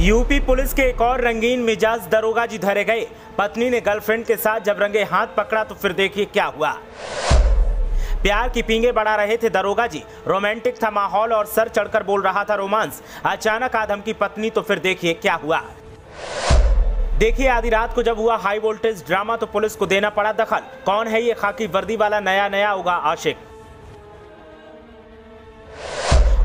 UP police के एक और रंगीन मिजाज दरोगा जी धरे गए। पत्नी ने गर्लफ्रेंड के साथ जब रंगे हाथ पकड़ा तो फिर देखिए क्या हुआ। प्यार की पींगे बढ़ा रहे थे दरोगा जी, रोमांटिक था माहौल और सर चढ़कर बोल रहा था रोमांस। अचानक आदम की पत्नी, तो फिर देखिए क्या हुआ। देखिए आधी रात को जब हुआ हाई वोल्टेज ड्रामा तो पुलिस को देना पड़ा दखल। कौन है ये खाकी वर्दी वाला नया होगा आशिक?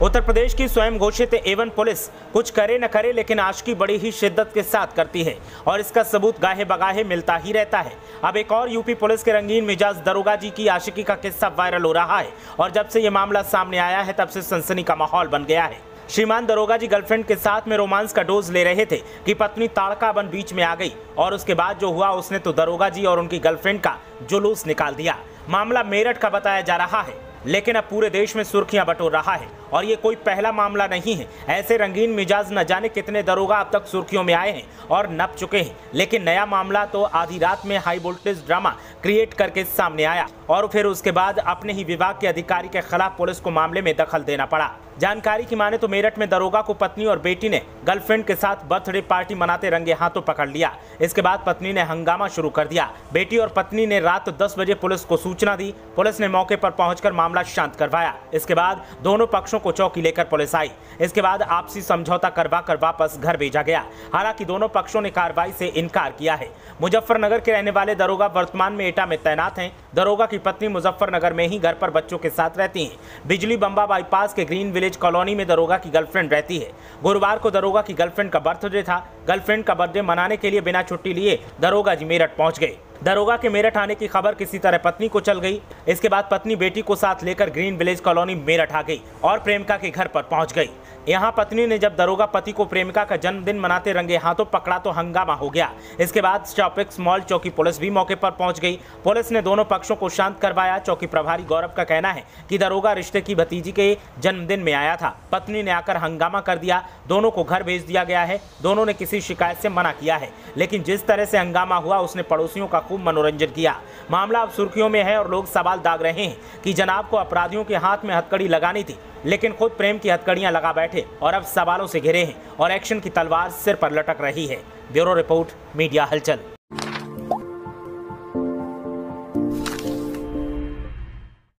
उत्तर प्रदेश की स्वयं घोषित एवन पुलिस कुछ करे न करे लेकिन आशिकी बड़ी ही शिद्दत के साथ करती है और इसका सबूत गाहे बगाहे मिलता ही रहता है। अब एक और यूपी पुलिस के रंगीन मिजाज दरोगा जी की आशिकी का किस्सा वायरल हो रहा है और जब से ये मामला सामने आया है तब से सनसनी का माहौल बन गया है। श्रीमान दरोगा जी गर्लफ्रेंड के साथ में रोमांस का डोज ले रहे थे कि पत्नी ताड़का बन बीच में आ गई और उसके बाद जो हुआ उसने तो दरोगा जी और उनकी गर्लफ्रेंड का जुलूस निकाल दिया। मामला मेरठ का बताया जा रहा है लेकिन अब पूरे देश में सुर्खियां बटोर रहा है और ये कोई पहला मामला नहीं है। ऐसे रंगीन मिजाज न जाने कितने दरोगा अब तक सुर्खियों में आए हैं और नप चुके हैं, लेकिन नया मामला तो आधी रात में हाई वोल्टेज ड्रामा क्रिएट करके सामने आया और फिर उसके बाद अपने ही विभाग के अधिकारी के खिलाफ पुलिस को मामले में दखल देना पड़ा। जानकारी की माने तो मेरठ में दरोगा को पत्नी और बेटी ने गर्लफ्रेंड के साथ बर्थडे पार्टी मनाते रंगे हाथों पकड़ लिया। इसके बाद पत्नी ने हंगामा शुरू कर दिया। बेटी और पत्नी ने रात 10 बजे पुलिस को सूचना दी। पुलिस ने मौके पर पहुंचकर मामला शांत करवाया। इसके बाद दोनों पक्षों को चौकी लेकर पुलिस आई। इसके बाद आपसी समझौता करवाकर वापस घर भेजा गया। हालांकि दोनों पक्षों ने कार्रवाई से इनकार किया है। मुजफ्फरनगर के रहने वाले दरोगा वर्तमान में एटा में तैनात हैं। दरोगा की पत्नी मुजफ्फरनगर में ही घर पर बच्चों के साथ रहती हैं। बिजली बम्बा बाईपास के ग्रीन विलेज कॉलोनी में दरोगा की गर्लफ्रेंड रहती है। गुरुवार को दरोगा की गर्लफ्रेंड का बर्थडे था। गर्लफ्रेंड का बर्थडे मनाने के लिए बिना छुट्टी लिए दरोगा जी मेरठ पहुंच गए। दरोगा के मेरठ आने की खबर किसी तरह पत्नी को चल गई। इसके बाद पत्नी बेटी को साथ लेकर ग्रीन विलेज कॉलोनी मेरठ आ गई और प्रेमिका के घर पर पहुंच गई। यहां पत्नी ने जब दरोगा पति को प्रेमिका का जन्मदिन मनाते रंगे हाथों पकड़ा तो हंगामा हो गया। इसके बाद शॉपिक्स मॉल चौकी पुलिस भी मौके पर पहुंच गई। पुलिस ने दोनों पक्षों को शांत करवाया। चौकी प्रभारी गौरव का कहना है कि दरोगा रिश्ते की भतीजी के जन्मदिन में आया था। पत्नी ने आकर हंगामा कर दिया। दोनों को घर भेज दिया गया है। दोनों ने किसी शिकायत से मना किया है, लेकिन जिस तरह से हंगामा हुआ उसने पड़ोसियों का खूब मनोरंजन किया। मामला अब सुर्खियों में है और लोग सवाल दाग रहे हैं कि जनाब को अपराधियों के हाथ में हथकड़ी लगानी थी लेकिन खुद प्रेम की हथकड़ियां लगा बैठे और अब सवालों से घिरे हैं और एक्शन की तलवार सिर पर लटक रही है। ब्यूरो रिपोर्ट, मीडिया हलचल।